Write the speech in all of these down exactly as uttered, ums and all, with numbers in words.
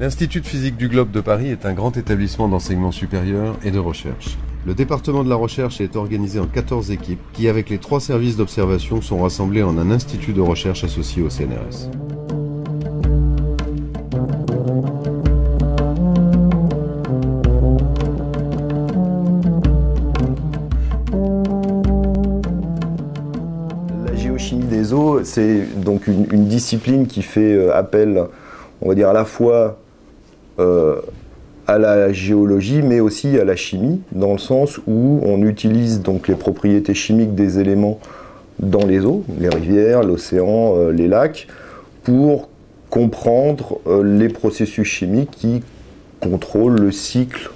L'Institut de physique du globe de Paris est un grand établissement d'enseignement supérieur et de recherche. Le département de la recherche est organisé en quatorze équipes qui, avec les trois services d'observation, sont rassemblés en un institut de recherche associé au C N R S. La géochimie des eaux, c'est donc une, une discipline qui fait appel, on va dire, à la fois euh, à la géologie, mais aussi à la chimie, dans le sens où on utilise donc les propriétés chimiques des éléments dans les eaux, les rivières, l'océan, euh, les lacs, pour comprendre euh, les processus chimiques qui contrôlent le cycle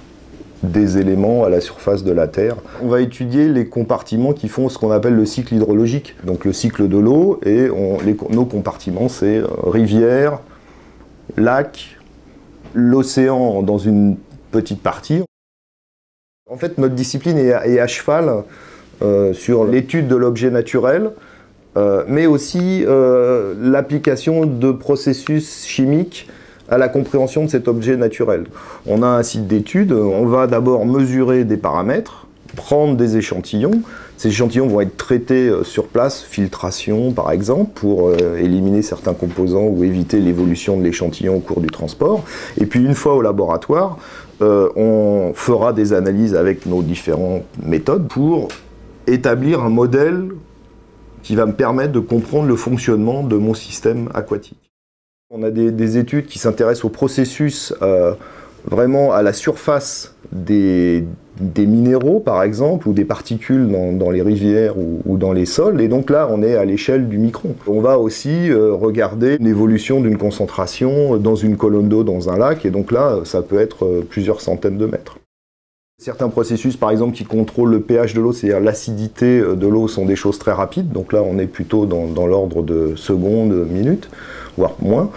des éléments à la surface de la Terre. On va étudier les compartiments qui font ce qu'on appelle le cycle hydrologique, donc le cycle de l'eau, et on, les, nos compartiments, c'est euh, rivières, lac, l'océan dans une petite partie. En fait, notre discipline est à, est à cheval euh, sur l'étude de l'objet naturel, euh, mais aussi euh, l'application de processus chimiques à la compréhension de cet objet naturel. On a un site d'étude, on va d'abord mesurer des paramètres, prendre des échantillons. Ces échantillons vont être traités sur place, filtration par exemple, pour euh, éliminer certains composants ou éviter l'évolution de l'échantillon au cours du transport. Et puis une fois au laboratoire, euh, on fera des analyses avec nos différentes méthodes pour établir un modèle qui va me permettre de comprendre le fonctionnement de mon système aquatique. On a des, des études qui s'intéressent au processus, euh, vraiment à la surface des des minéraux par exemple, ou des particules dans, dans les rivières ou, ou dans les sols, et donc là on est à l'échelle du micron. On va aussi euh, regarder l'évolution d'une concentration dans une colonne d'eau dans un lac, et donc là ça peut être euh, plusieurs centaines de mètres. Certains processus par exemple qui contrôlent le pH de l'eau, c'est-à-dire l'acidité de l'eau, sont des choses très rapides, donc là on est plutôt dans, dans l'ordre de secondes, minutes, voire moins.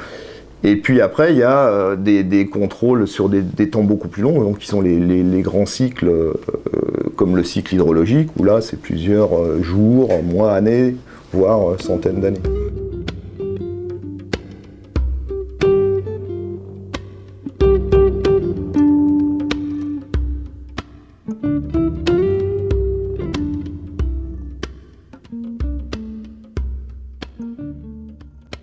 Et puis après, il y a des, des contrôles sur des, des temps beaucoup plus longs, donc qui sont les, les, les grands cycles, euh, comme le cycle hydrologique, où là, c'est plusieurs jours, mois, années, voire centaines d'années.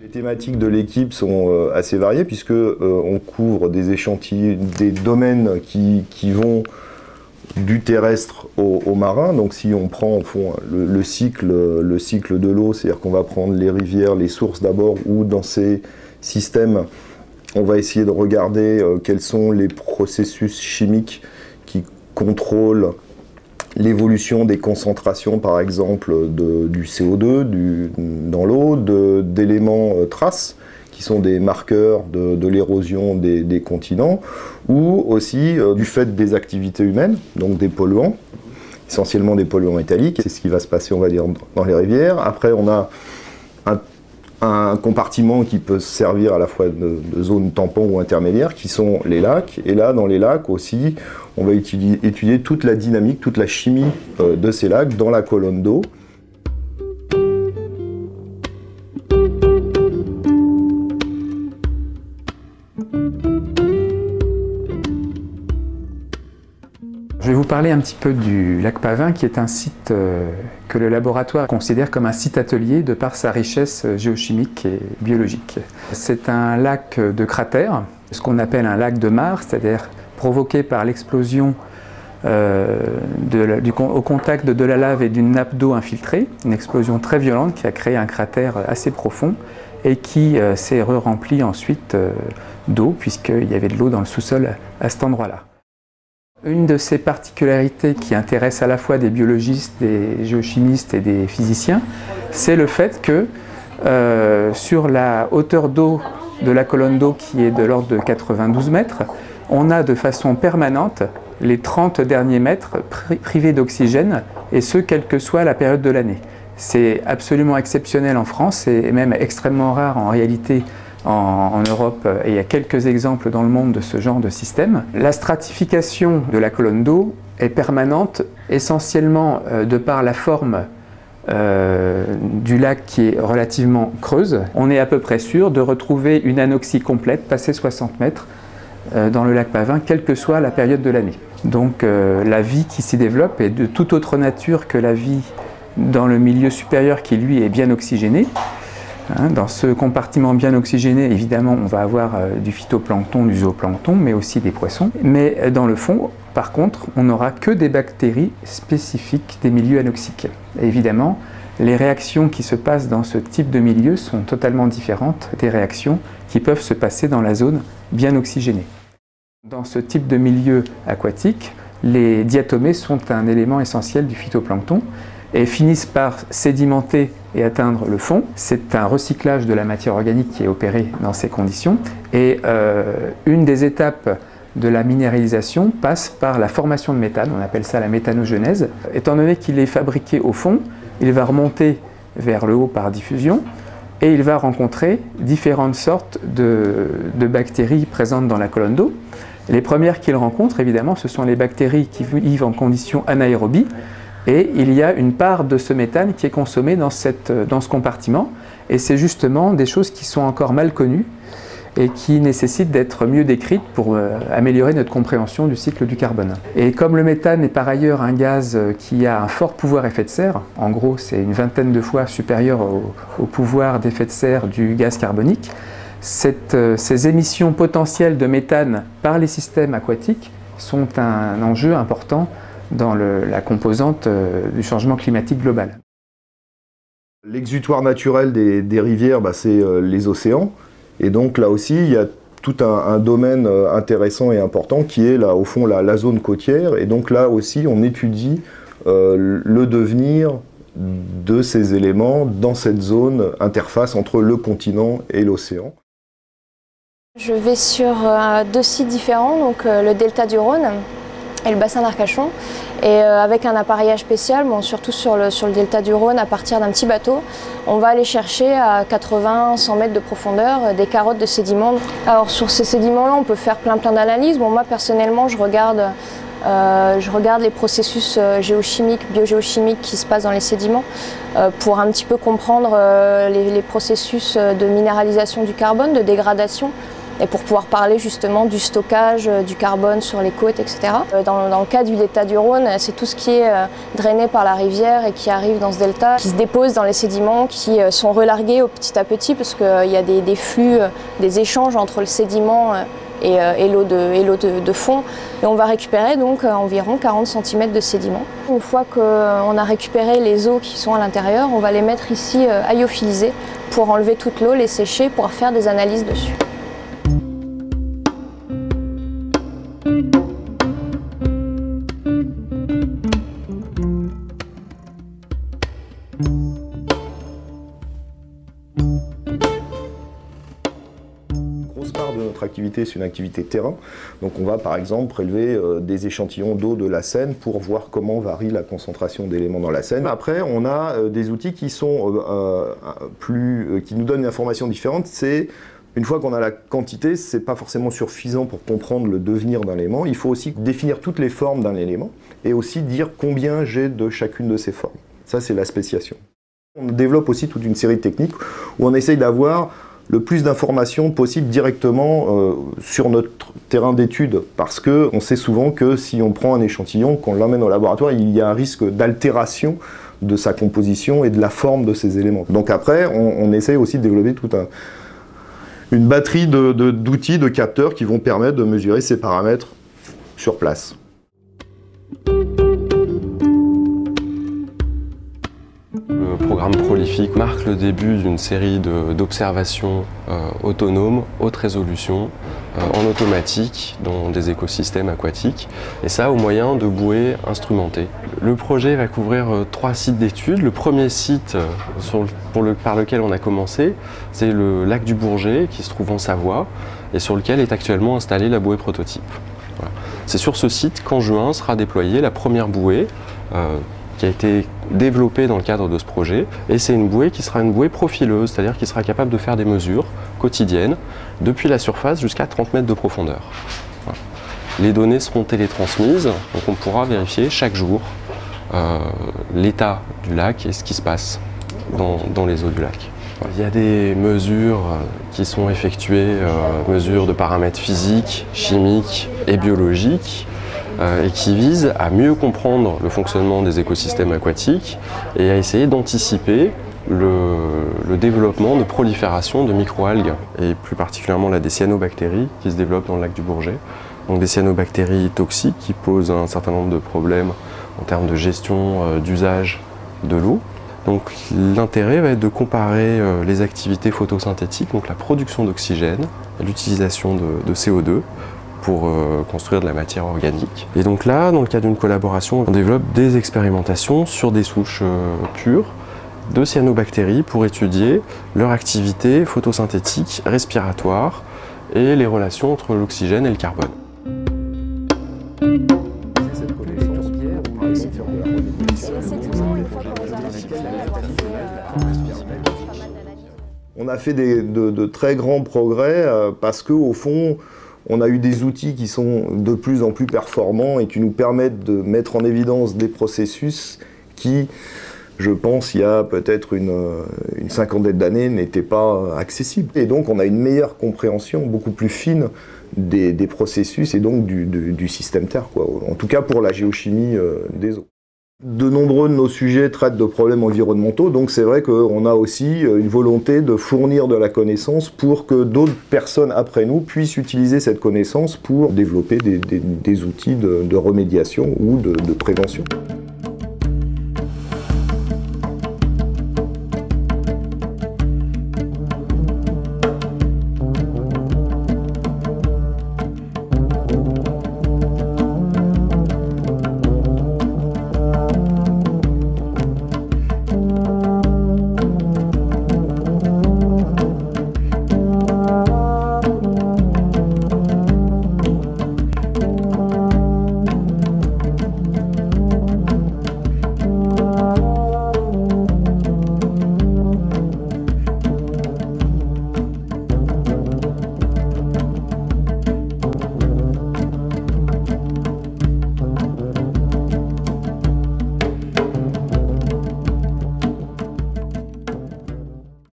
Les thématiques de l'équipe sont assez variées puisque euh, on couvre des échantillons, des domaines qui, qui vont du terrestre au, au marin. Donc si on prend au fond le, le, cycle, le cycle de l'eau, c'est-à-dire qu'on va prendre les rivières, les sources d'abord, ou dans ces systèmes, on va essayer de regarder euh, quels sont les processus chimiques qui contrôlent l'évolution des concentrations, par exemple, de, du C O deux du, dans l'eau, d'éléments traces, qui sont des marqueurs de, de l'érosion des, des continents, ou aussi euh, du fait des activités humaines, donc des polluants, essentiellement des polluants métalliques. C'est ce qui va se passer, on va dire, dans les rivières. Après, on a un, un compartiment qui peut servir à la fois de, de zone tampon ou intermédiaire, qui sont les lacs. Et là, dans les lacs aussi, on va étudier, étudier toute la dynamique, toute la chimie euh, de ces lacs dans la colonne d'eau. Je vais vous parler un petit peu du lac Pavin, qui est un site euh, que le laboratoire considère comme un site atelier de par sa richesse géochimique et biologique. C'est un lac de cratère, ce qu'on appelle un lac de maar, c'est-à-dire provoqué par l'explosion euh, au contact de la lave et d'une nappe d'eau infiltrée, une explosion très violente qui a créé un cratère assez profond et qui euh, s'est re-rempli ensuite euh, d'eau, puisqu'il y avait de l'eau dans le sous-sol à cet endroit-là. Une de ces particularités qui intéresse à la fois des biologistes, des géochimistes et des physiciens, c'est le fait que euh, sur la hauteur d'eau de la colonne d'eau, qui est de l'ordre de quatre-vingt-douze mètres, on a de façon permanente les trente derniers mètres privés d'oxygène, et ce, quelle que soit la période de l'année. C'est absolument exceptionnel en France et même extrêmement rare en réalité en, en Europe, et il y a quelques exemples dans le monde de ce genre de système. La stratification de la colonne d'eau est permanente, essentiellement de par la forme Euh, du lac qui est relativement creuse. On est à peu près sûr de retrouver une anoxie complète passée soixante mètres dans le lac Pavin, quelle que soit la période de l'année. Donc euh, la vie qui s'y développe est de toute autre nature que la vie dans le milieu supérieur qui, lui, est bien oxygéné. Hein, dans ce compartiment bien oxygéné, évidemment, on va avoir euh, du phytoplancton, du zooplancton, mais aussi des poissons. Mais euh, dans le fond, par contre, on n'aura que des bactéries spécifiques des milieux anoxiques. Et évidemment, les réactions qui se passent dans ce type de milieu sont totalement différentes des réactions qui peuvent se passer dans la zone bien oxygénée. Dans ce type de milieu aquatique, les diatomées sont un élément essentiel du phytoplancton et finissent par sédimenter et atteindre le fond. C'est un recyclage de la matière organique qui est opéré dans ces conditions. Et euh, une des étapes de la minéralisation passe par la formation de méthane, on appelle ça la méthanogenèse. Étant donné qu'il est fabriqué au fond, il va remonter vers le haut par diffusion et il va rencontrer différentes sortes de, de bactéries présentes dans la colonne d'eau. Les premières qu'il rencontre, évidemment, ce sont les bactéries qui vivent en conditions anaérobies, et il y a une part de ce méthane qui est consommé dans, cette, dans ce compartiment, et c'est justement des choses qui sont encore mal connues et qui nécessitent d'être mieux décrites pour améliorer notre compréhension du cycle du carbone. Et comme le méthane est par ailleurs un gaz qui a un fort pouvoir effet de serre, en gros c'est une vingtaine de fois supérieur au, au pouvoir d'effet de serre du gaz carbonique, cette, ces émissions potentielles de méthane par les systèmes aquatiques sont un enjeu important dans le, la composante du changement climatique global. L'exutoire naturel des, des rivières, bah, c'est les océans. Et donc là aussi, il y a tout un, un domaine intéressant et important qui est là, au fond, la, la zone côtière. Et donc là aussi, on étudie euh, le devenir de ces éléments dans cette zone interface entre le continent et l'océan. Je vais sur euh, deux sites différents, donc euh, le delta du Rhône et le bassin d'Arcachon, et euh, avec un appareillage spécial, bon, surtout sur le, sur le delta du Rhône, à partir d'un petit bateau, on va aller chercher à quatre-vingts à cent mètres de profondeur euh, des carottes de sédiments. Alors sur ces sédiments-là, on peut faire plein plein d'analyses. Bon, moi personnellement, je regarde, euh, je regarde les processus euh, géochimiques, biogéochimiques qui se passent dans les sédiments euh, pour un petit peu comprendre euh, les, les processus de minéralisation du carbone, de dégradation, et pour pouvoir parler justement du stockage du carbone sur les côtes, et cetera. Dans, dans le cas du delta du Rhône, c'est tout ce qui est euh, drainé par la rivière et qui arrive dans ce delta, qui se dépose dans les sédiments, qui euh, sont relargués au petit à petit, parce qu'il euh, y a des, des flux, euh, des échanges entre le sédiment euh, et, euh, et l'eau de, de, de fond. Et on va récupérer donc euh, environ quarante centimètres de sédiments. Une fois qu'on euh, a récupéré les eaux qui sont à l'intérieur, on va les mettre ici euh, lyophilisées pour enlever toute l'eau, les sécher, pour faire des analyses dessus. Activité, c'est une activité terrain, donc on va par exemple prélever euh, des échantillons d'eau de la Seine pour voir comment varie la concentration d'éléments dans la Seine. Après, on a euh, des outils qui sont euh, euh, plus, euh, qui nous donnent une information différente. C'est une fois qu'on a la quantité, c'est pas forcément suffisant pour comprendre le devenir d'un élément. Il faut aussi définir toutes les formes d'un élément et aussi dire combien j'ai de chacune de ces formes. Ça, c'est la spéciation. On développe aussi toute une série de techniques où on essaye d'avoir le plus d'informations possible directement euh, sur notre terrain d'étude, parce qu'on sait souvent que si on prend un échantillon, qu'on l'emmène au laboratoire, il y a un risque d'altération de sa composition et de la forme de ses éléments. Donc après, on, on essaye aussi de développer toute un, une batterie de, de, d'outils, de capteurs qui vont permettre de mesurer ces paramètres sur place. Le programme Prolifique marque le début d'une série d'observations euh, autonomes, haute résolution, euh, en automatique, dans des écosystèmes aquatiques, et ça au moyen de bouées instrumentées. Le projet va couvrir euh, trois sites d'études. Le premier site sur le, pour le, par lequel on a commencé, c'est le lac du Bourget, qui se trouve en Savoie, et sur lequel est actuellement installée la bouée prototype. Voilà. C'est sur ce site qu'en juin sera déployée la première bouée, euh, qui a été développée dans le cadre de ce projet, et c'est une bouée qui sera une bouée profileuse, c'est-à-dire qui sera capable de faire des mesures quotidiennes depuis la surface jusqu'à trente mètres de profondeur. Voilà. Les données seront télétransmises, donc on pourra vérifier chaque jour euh, l'état du lac et ce qui se passe dans, dans les eaux du lac. Il y a des mesures qui sont effectuées, euh, mesures de paramètres physiques, chimiques et biologiques, euh, et qui visent à mieux comprendre le fonctionnement des écosystèmes aquatiques et à essayer d'anticiper Le, le développement de prolifération de microalgues, et plus particulièrement là, des cyanobactéries qui se développent dans le lac du Bourget. Donc des cyanobactéries toxiques qui posent un certain nombre de problèmes en termes de gestion euh, d'usage de l'eau. Donc l'intérêt va être de comparer euh, les activités photosynthétiques, donc la production d'oxygène, l'utilisation de, de C O deux pour euh, construire de la matière organique. Et donc là, dans le cadre d'une collaboration, on développe des expérimentations sur des souches euh, pures de cyanobactéries pour étudier leur activité photosynthétique, respiratoire et les relations entre l'oxygène et le carbone. On a fait des, de, de très grands progrès parce qu'au fond, on a eu des outils qui sont de plus en plus performants et qui nous permettent de mettre en évidence des processus qui, je pense, il y a peut-être une, une cinquantaine d'années, n'était pas accessible. Et donc on a une meilleure compréhension, beaucoup plus fine, des, des processus et donc du, du, du système Terre, quoi. En tout cas pour la géochimie euh, des eaux. De nombreux de nos sujets traitent de problèmes environnementaux, donc c'est vrai qu'on a aussi une volonté de fournir de la connaissance pour que d'autres personnes après nous puissent utiliser cette connaissance pour développer des, des, des outils de, de remédiation ou de, de prévention.